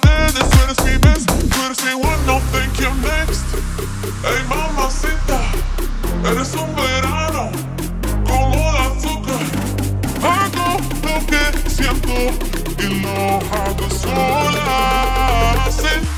out there that's trying to see best, trying to see what don't think you're next. Hey mamacita, eres un verano como el azúcar. Hago lo que siento y lo hago sola. Sentir.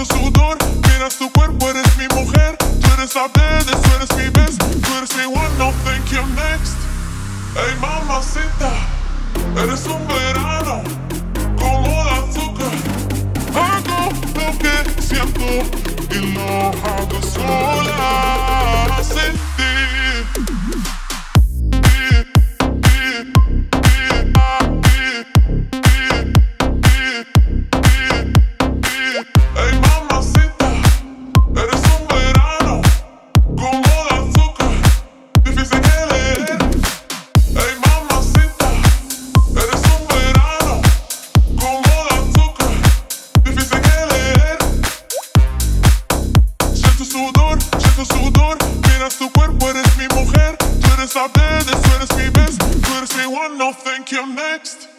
Sudor, miras tu cuerpo, eres mi mujer. Tú eres la bebé, tú eres mi best. Tú eres mi one, no think you're next. Hey mamacita, eres un verano como de azúcar. Hago lo que siento y lo hago sola. Sentir. Sudor, miras tu cuerpo, eres mi mujer. Tú eres la bebé, tú eres mi best. Tú eres mi one, no think you're next.